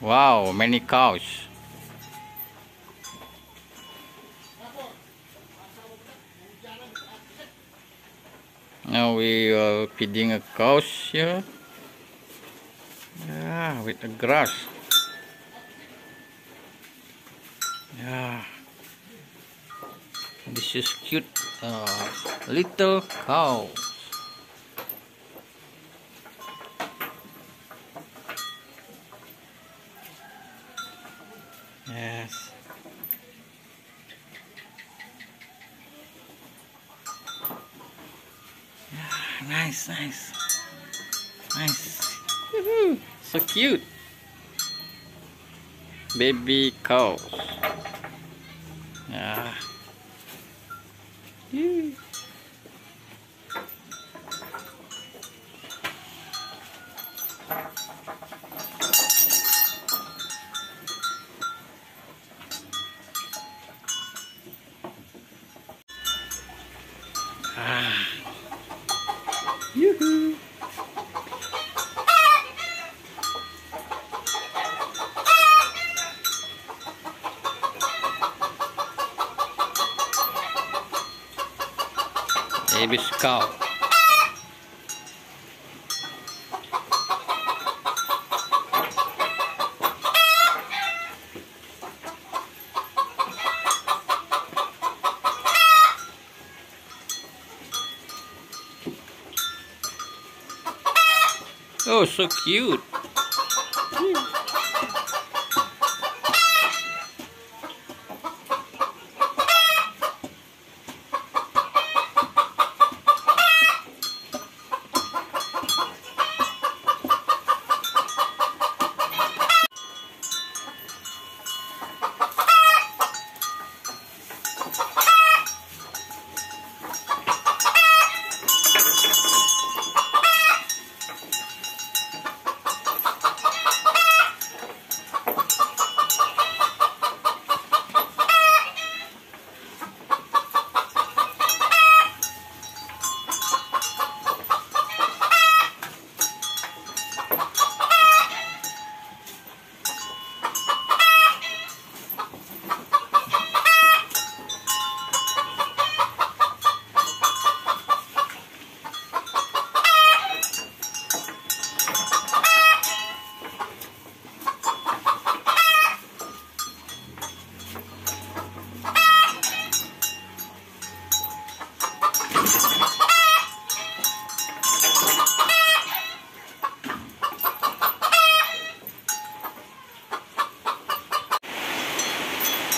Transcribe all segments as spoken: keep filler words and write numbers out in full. Wow, many cows. Now we are feeding a cows here. Yeah, with the grass. Yeah, this is cute uh, little cow. Yes. Yeah, nice, nice, nice. Woohoo! So cute. Baby cows. Yeah. Yeah. Ah. Yoo-hoo. Baby cow. Oh, so cute.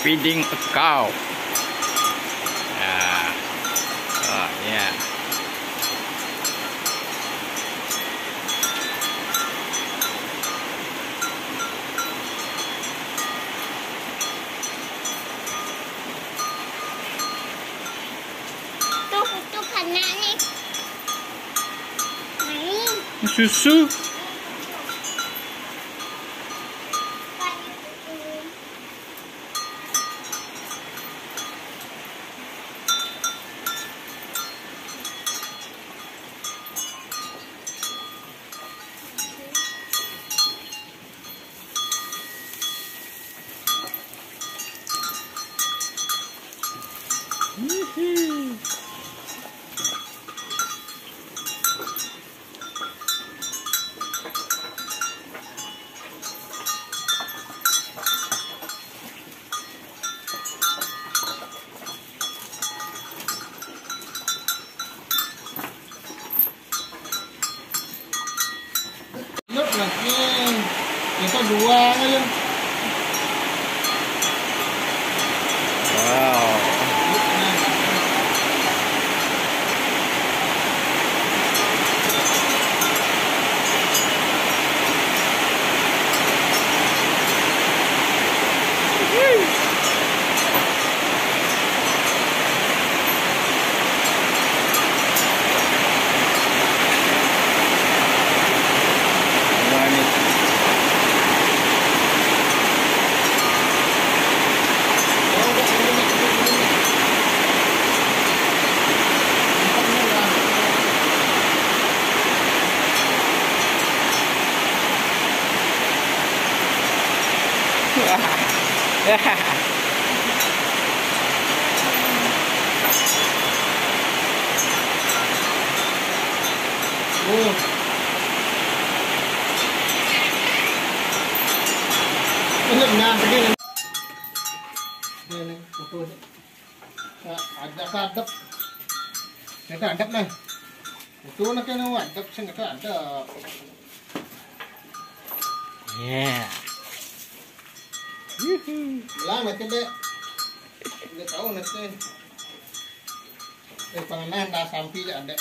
Feeding a cow. Yeah. Oh, yeah. Susu. Yeah. Adap, kita adap lah. Itu nak kena adap, saya kata adap. Yeah. Yuhu. Lama tu dek. Dek tahu nanti. Dek pengenalan dah sampai je adap.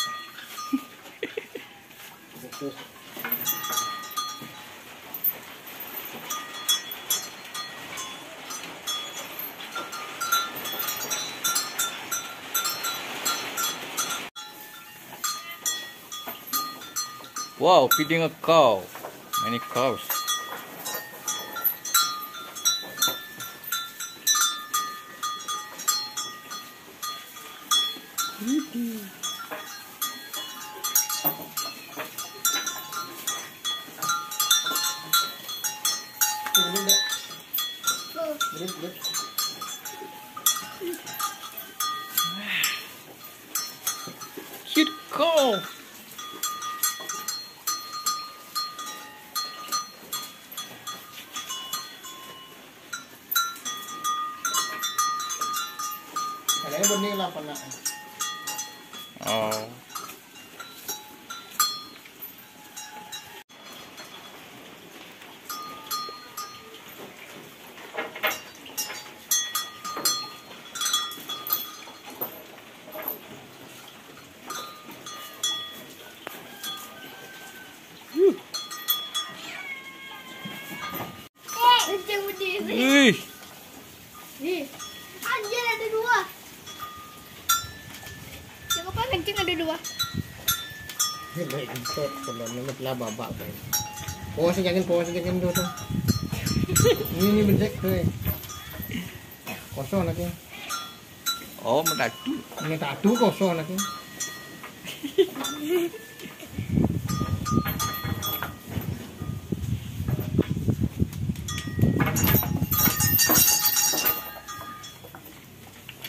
Wow, feeding a cow. Many cows. Cute cow. Oh. Dia baik untuk sebelum ni telah babak kan. Puas jangan puas jangan tu tu. Ini ni bedek tu. Kosong lagi. Oh, mentadu. Mentadu kosong lagi.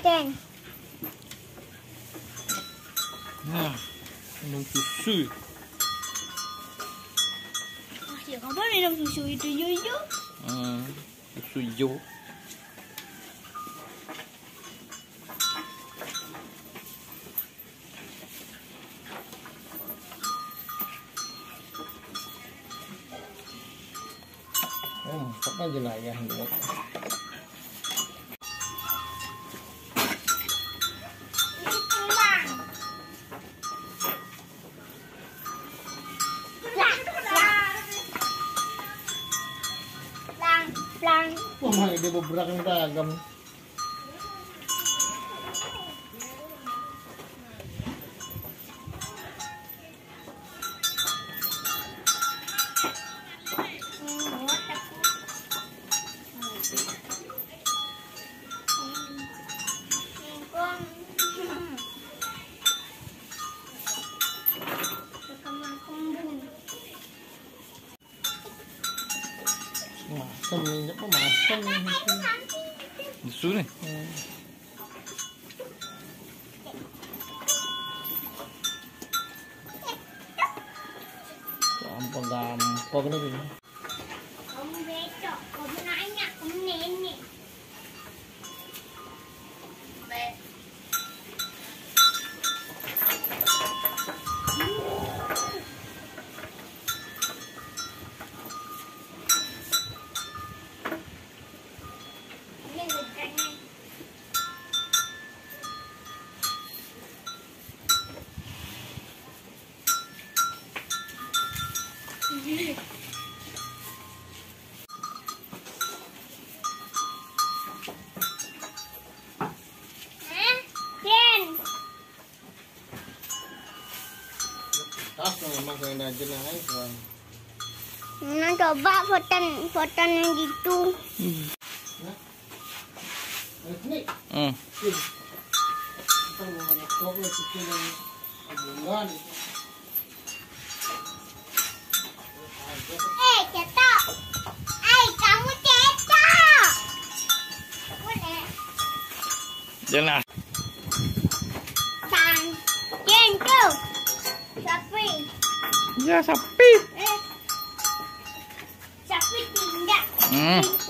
Teng. Nah. Minum susu. Asyik apa minum susu itu yoyo? Hmm, susu yo. Oh, apa jelah ya ni? Wah, mana dia berberak yang ragam. Masam ni, apa masam ni? Susu ni. Gampang-gampang ni tu. Kamu becok, kamu nak ingat, kamu nenek. Nak coba potan-potan gitu. Ni. Hmm. Eh, cetak. Ai, kamu cetak. Jana. San. Kentu. Sapi. Ya sapi. Sapi tindak. Hmm.